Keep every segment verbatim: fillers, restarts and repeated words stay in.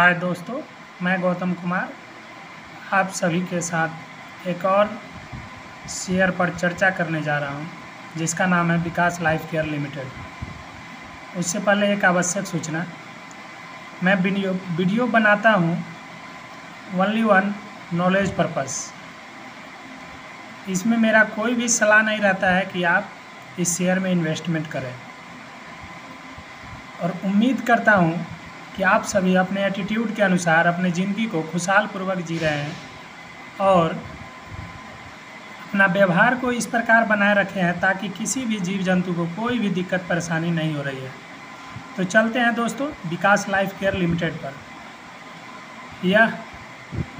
हाय दोस्तों, मैं गौतम कुमार आप सभी के साथ एक और शेयर पर चर्चा करने जा रहा हूं, जिसका नाम है विकास लाइफ केयर लिमिटेड। उससे पहले एक आवश्यक सूचना, मैं वीडियो वीडियो बनाता हूं ओनली वन नॉलेज पर्पस। इसमें मेरा कोई भी सलाह नहीं रहता है कि आप इस शेयर में इन्वेस्टमेंट करें, और उम्मीद करता हूँ कि आप सभी अपने एटीट्यूड के अनुसार अपने ज़िंदगी को खुशहाल पूर्वक जी रहे हैं और अपना व्यवहार को इस प्रकार बनाए रखे हैं ताकि किसी भी जीव जंतु को कोई भी दिक्कत परेशानी नहीं हो रही है। तो चलते हैं दोस्तों विकास लाइफ केयर लिमिटेड पर। यह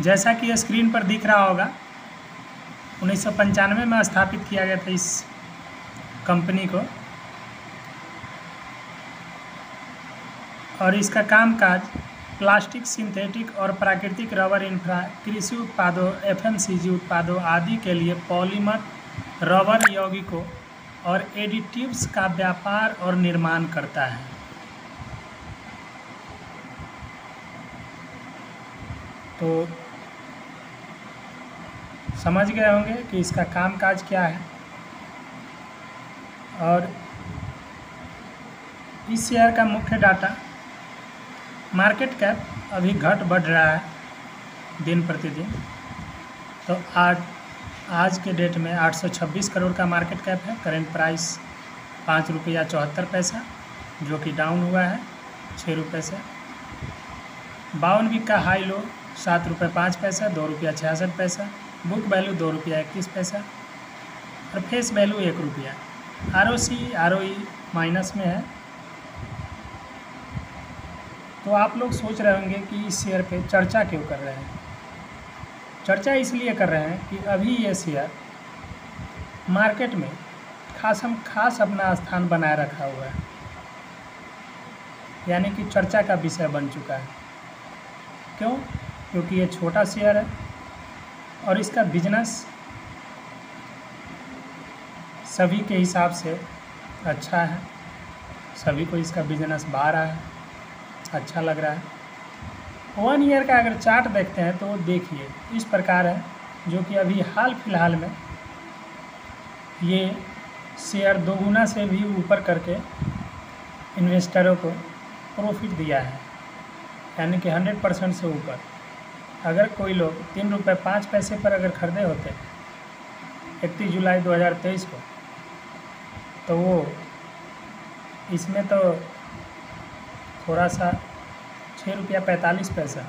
जैसा कि स्क्रीन पर दिख रहा होगा, उन्नीस सौ पंचानवे में स्थापित किया गया था इस कंपनी को, और इसका कामकाज प्लास्टिक, सिंथेटिक और प्राकृतिक रबर, इंफ्रा, कृषि उत्पादों, एफएमसीजी उत्पादों आदि के लिए पॉलीमर, रबर यौगिकों और एडिटिव्स का व्यापार और निर्माण करता है। तो समझ गए होंगे कि इसका कामकाज क्या है। और इस शेयर का मुख्य डाटा, मार्केट कैप अभी घट बढ़ रहा है दिन प्रतिदिन। तो आज आज के डेट में आठ सौ छब्बीस करोड़ का मार्केट कैप है। करेंट प्राइस पाँच रुपया चौहत्तर पैसा, जो कि डाउन हुआ है छः रुपये से। बावन वीक का हाई लो सात रुपये पाँच पैसा, दो रुपया छियासठ पैसा। बुक वैल्यू दो रुपया इक्कीस पैसा और फेस वैल्यू एक रुपया। R O C R O E minus में है। तो आप लोग सोच रहे होंगे कि इस शेयर पे चर्चा क्यों कर रहे हैं। चर्चा इसलिए कर रहे हैं कि अभी ये शेयर मार्केट में खास हम खास अपना स्थान बनाए रखा हुआ है, यानी कि चर्चा का विषय बन चुका है। क्यों? क्योंकि ये छोटा शेयर है और इसका बिजनेस सभी के हिसाब से अच्छा है। सभी को इसका बिजनेस बाहर आया है, अच्छा लग रहा है। वन ईयर का अगर चार्ट देखते हैं तो देखिए इस प्रकार है, जो कि अभी हाल फिलहाल में ये शेयर दोगुना से भी ऊपर करके इन्वेस्टरों को प्रॉफिट दिया है, यानी कि हंड्रेड परसेंट से ऊपर। अगर कोई लोग तीन रुपये पाँच पैसे पर अगर ख़रीदे होते इकतीस जुलाई दो हज़ार तेईस को, तो वो इसमें तो थोड़ा सा छः रुपया पैंतालीस पैसा,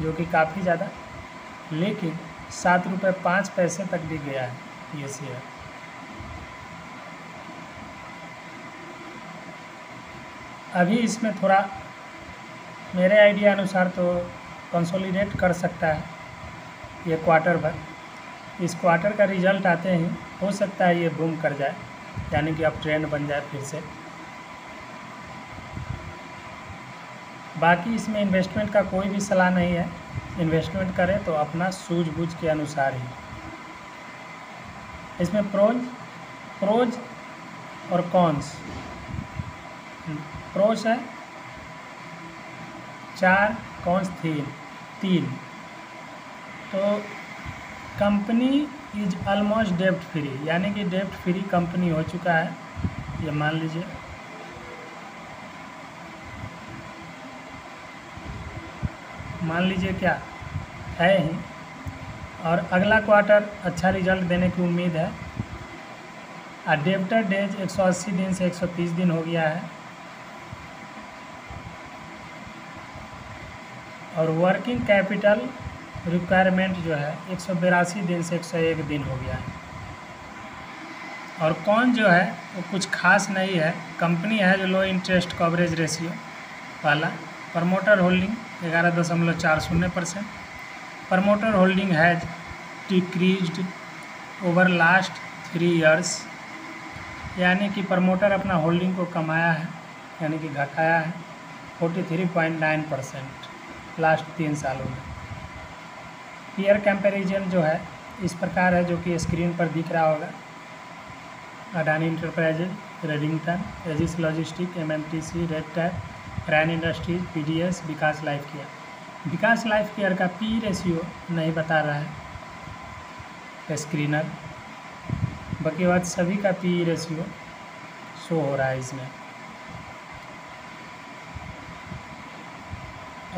जो कि काफ़ी ज़्यादा, लेकिन सात रुपये पाँच पैसे तक भी गया है ये शेयर। अभी इसमें थोड़ा मेरे आइडिया अनुसार तो कंसोलिडेट कर सकता है ये क्वार्टर भर। इस क्वार्टर का रिजल्ट आते ही हो सकता है ये बूम कर जाए, यानी कि अब ट्रेंड बन जाए फिर से। बाकी इसमें इन्वेस्टमेंट का कोई भी सलाह नहीं है। इन्वेस्टमेंट करें तो अपना सूझबूझ के अनुसार ही। इसमें प्रोज प्रोज और कॉन्स। प्रोज है चार, कॉन्स तीन तीन। तो कंपनी इज ऑलमोस्ट डेब्ट फ्री, यानी कि डेब्ट फ्री कंपनी हो चुका है ये मान लीजिए। मान लीजिए क्या है ही, और अगला क्वार्टर अच्छा रिजल्ट देने की उम्मीद है। और डेब्टर डेज एक सौ अस्सी दिन से एक सौ तीस दिन हो गया है, और वर्किंग कैपिटल रिक्वायरमेंट जो है एक सौ बेरासी दिन से एक सौ एक दिन हो गया है। और कौन जो है वो कुछ खास नहीं है। कंपनी है जो लो इंटरेस्ट कवरेज रेशियो वाला। प्रमोटर होल्डिंग ग्यारह दशमलव चार शून्य percent. Promoter holding has decreased over last three years, यानी कि प्रमोटर अपना होल्डिंग को कमाया है, यानी कि घटाया है forty three point nine percent last तीन सालों में। पीयर कंपैरिजन जो है इस प्रकार है, जो कि स्क्रीन पर दिख रहा होगा। Adani enterprises, Redington, Aegis logistic, MMTC, red tag train industries, P D S, Vikas life care. Vikas life care का पी रेशियो नहीं बता रहा है स्क्रीनर, बाकी बाद सभी का पी रेशियो शो हो रहा है इसमें।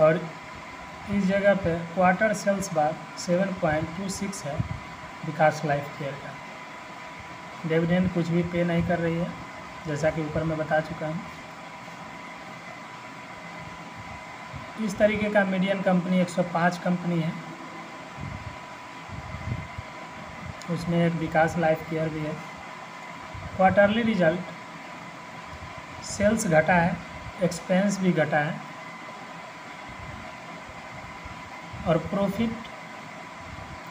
और इस जगह पे क्वार्टर सेल्स बार सात पॉइंट दो छह है विकास लाइफ केयर का। डिविडेंड कुछ भी पे नहीं कर रही है, जैसा कि ऊपर मैं बता चुका हूँ। इस तरीके का मीडियन कंपनी एक सौ पाँच कंपनी है, उसमें एक विकास लाइफ केयर भी है। क्वार्टरली रिजल्ट सेल्स घटा है, एक्सपेंस भी घटा है और प्रॉफिट,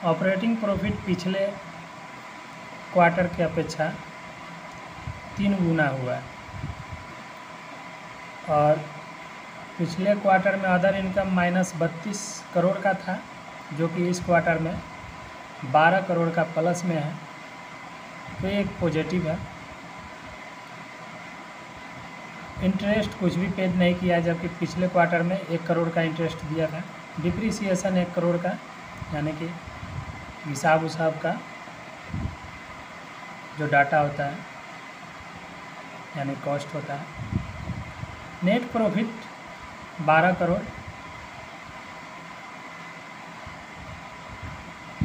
ऑपरेटिंग प्रॉफिट पिछले क्वार्टर की अपेक्षा तीन गुना हुआ है। और पिछले क्वार्टर में अदर इनकम माइनस बत्तीस करोड़ का था, जो कि इस क्वार्टर में बारह करोड़ का प्लस में है, तो ये एक पॉजिटिव है। इंटरेस्ट कुछ भी पेड नहीं किया, जबकि पिछले क्वार्टर में एक करोड़ का इंटरेस्ट दिया था। डिप्रीसिएशन एक करोड़ का, यानी कि हिसाब उसाब का जो डाटा होता है, यानी कॉस्ट होता है। नेट प्रॉफिट बारह करोड़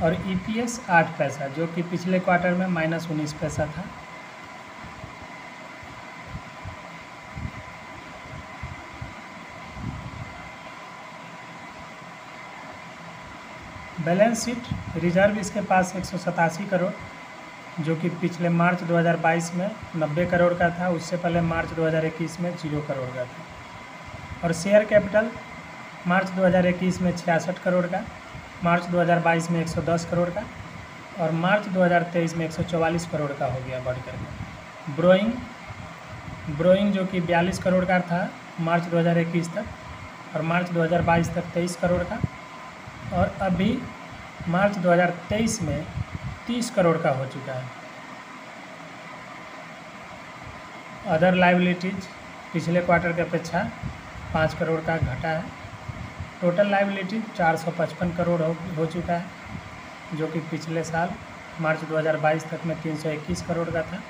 और ईपीएस आठ पैसा, जो कि पिछले क्वार्टर में माइनस उन्नीस पैसा था। बैलेंस शीट रिजर्व इसके पास एक सौ सतासी करोड़, जो कि पिछले मार्च दो हज़ार बाईस में नब्बे करोड़ का था, उससे पहले मार्च दो हज़ार इक्कीस में जीरो करोड़ का था। और शेयर कैपिटल मार्च दो हज़ार इक्कीस में छियासठ करोड़ का, मार्च दो हज़ार बाईस में एक सौ दस करोड़ का और मार्च दो हज़ार तेईस में एक सौ चौवालीस करोड़ का हो गया बढ़कर। ब्रोइंग ब्रोइंग जो कि बयालीस करोड़ का था मार्च दो हज़ार इक्कीस तक, और मार्च दो हज़ार बाईस तक तेईस करोड़ का, और अभी मार्च दो हज़ार तेईस में तीस करोड़ का हो चुका है। अदर लाइबिलिटीज पिछले क्वार्टर की अपेक्षा पाँच करोड़ का घटा है। टोटल लाइबिलिटीज चार सौ पचपन करोड़ हो, हो चुका है, जो कि पिछले साल मार्च दो हज़ार बाईस तक में तीन सौ इक्कीस करोड़ का था।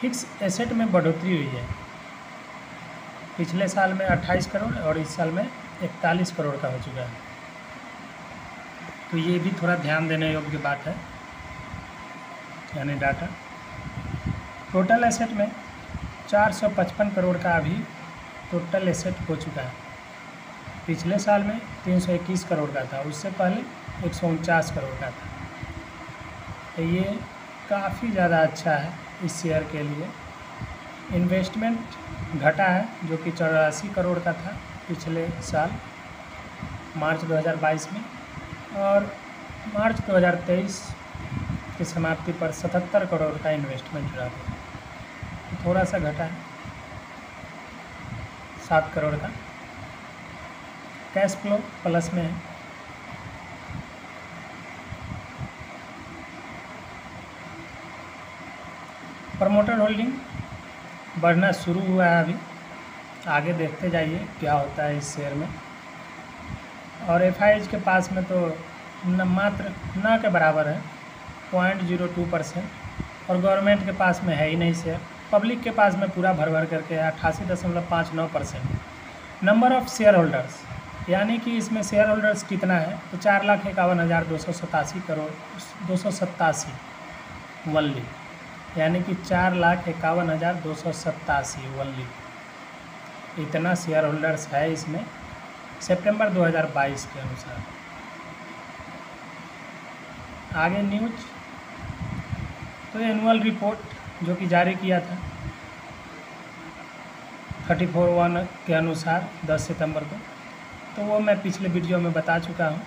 फिक्स एसेट में बढ़ोतरी हुई है, पिछले साल में अट्ठाईस करोड़ और इस साल में इकतालीस करोड़ का हो चुका है, तो ये भी थोड़ा ध्यान देने योग्य बात है, यानी डाटा। टोटल एसेट में चार सौ पचपन करोड़ का अभी टोटल एसेट हो चुका है, पिछले साल में तीन सौ इक्कीस करोड़ का था, उससे पहले एक सौ उनचास करोड़ का था। तो ये काफ़ी ज़्यादा अच्छा है इस शेयर के लिए। इन्वेस्टमेंट घटा है, जो कि चौरासी करोड़ का था पिछले साल मार्च दो हज़ार बाईस में, और मार्च दो हज़ार तेईस की समाप्ति पर सतहत्तर करोड़ का इन्वेस्टमेंट जुड़ा था, थोड़ा सा घटा है सात करोड़ का। कैश फ्लो प्लस में है। प्रमोटर होल्डिंग बढ़ना शुरू हुआ है, अभी आगे देखते जाइए क्या होता है इस शेयर में। और एफआईएच के पास में तो न मात्र न के बराबर है पॉइंट ज़ीरो टू परसेंट, और गवर्नमेंट के पास में है ही नहीं शेयर। पब्लिक के पास में पूरा भर भर करके है अट्ठासी दशमलव पाँच नौ percent. Number of shareholders, यानी कि इसमें शेयर होल्डर्स कितना है, तो चार लाख इक्यावन हज़ार दो सौ सतासी करोड़ दो सौ सत्तासी वनली, यानी कि चार लाख इक्यावन हज़ार दो सौ सत्तासी वनली इतना शेयर होल्डर्स है इसमें सितंबर दो हज़ार बाईस के अनुसार। आगे न्यूज तो एनुअल रिपोर्ट जो कि जारी किया था थर्टी फोर वन के अनुसार दस सितंबर को, तो वो मैं पिछले वीडियो में बता चुका हूँ।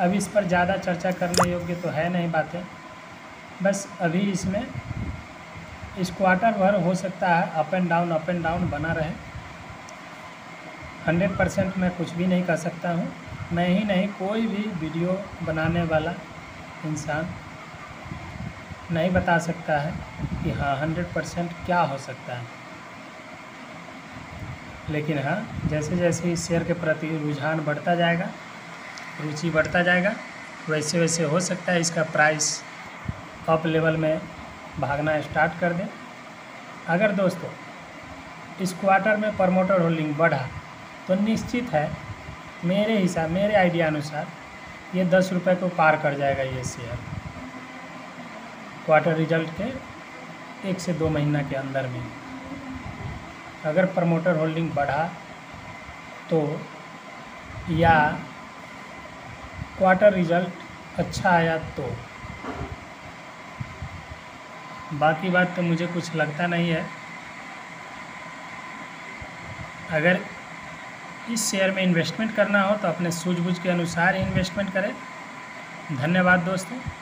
अब इस पर ज़्यादा चर्चा करने योग्य तो है नहीं बातें, बस अभी इसमें इस क्वार्टर भर हो सकता है up and down up and down बना रहे। हंड्रेड परसेंट मैं कुछ भी नहीं कर सकता हूँ, मैं ही नहीं कोई भी वीडियो बनाने वाला इंसान नहीं बता सकता है कि हाँ हंड्रेड परसेंट क्या हो सकता है, लेकिन हाँ जैसे जैसे इस शेयर के प्रति रुझान बढ़ता जाएगा, रुचि बढ़ता जाएगा, वैसे वैसे हो सकता है इसका प्राइस अप लेवल में भागना स्टार्ट कर दें। अगर दोस्तों इस क्वार्टर में प्रमोटर होल्डिंग बढ़ा तो निश्चित है मेरे हिसाब, मेरे आइडिया अनुसार ये दस रुपये को पार कर जाएगा ये शेयर क्वार्टर रिजल्ट के एक से दो महीना के अंदर में। अगर प्रमोटर होल्डिंग बढ़ा तो या क्वार्टर रिजल्ट अच्छा आया तो, बाकी बात तो मुझे कुछ लगता नहीं है। अगर इस शेयर में इन्वेस्टमेंट करना हो तो अपने सूझबूझ के अनुसार इन्वेस्टमेंट करें। धन्यवाद दोस्तों।